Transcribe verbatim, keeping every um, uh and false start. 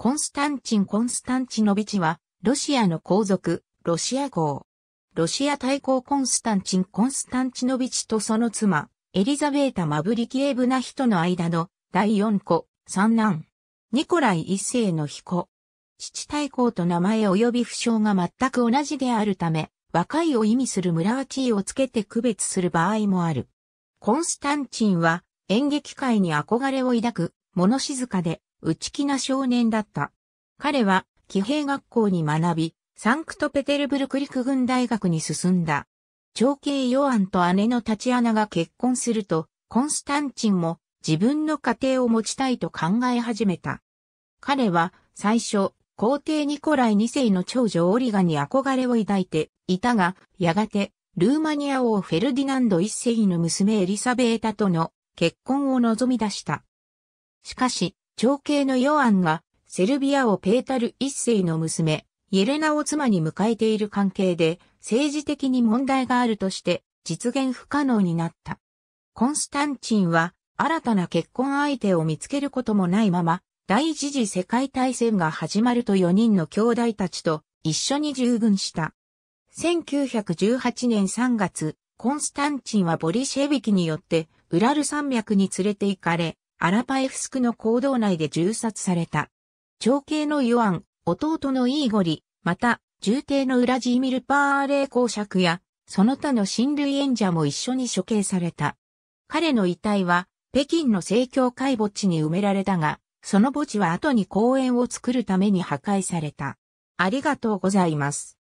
コンスタンチン・コンスタンチノビチは、ロシアの皇族、ロシア公。ロシア大公コンスタンチン・コンスタンチノビチとその妻、エリザベータ・マブリキエブナヒとの間のだいよん子、三男。ニコライ一世の彦。父大公と名前及び父称が全く同じであるため、若いを意味する村は地位をつけて区別する場合もある。コンスタンチンは演劇界に憧れを抱く、物静かで、内気な少年だった。彼は、騎兵学校に学び、サンクトペテルブルク陸軍大学に進んだ。長兄ヨアンと姉のタチアナが結婚すると、コンスタンチンも自分の家庭を持ちたいと考え始めた。彼は、最初、皇帝ニコライに世の長女オリガに憧れを抱いていたが、やがて、ルーマニア王フェルディナンド一世の娘エリサベータとの結婚を望み出した。しかし、長兄のヨアンがセルビアをペータル一世の娘、イェレナを妻に迎えている関係で政治的に問題があるとして実現不可能になった。コンスタンチンは新たな結婚相手を見つけることもないまま第一次世界大戦が始まるとよにんの兄弟たちと一緒に従軍した。せんきゅうひゃくじゅうはちねんさんがつ、コンスタンチンはボリシェビキによってウラル山脈に連れて行かれ、アラパエフスクの坑道内で銃殺された。長兄のヨアン、弟のイーゴリ、また、従弟のウラジーミル・パーレー公爵や、その他の親類縁者も一緒に処刑された。彼の遺体は、北京の正教会墓地に埋められたが、その墓地は後に公園を作るために破壊された。ありがとうございます。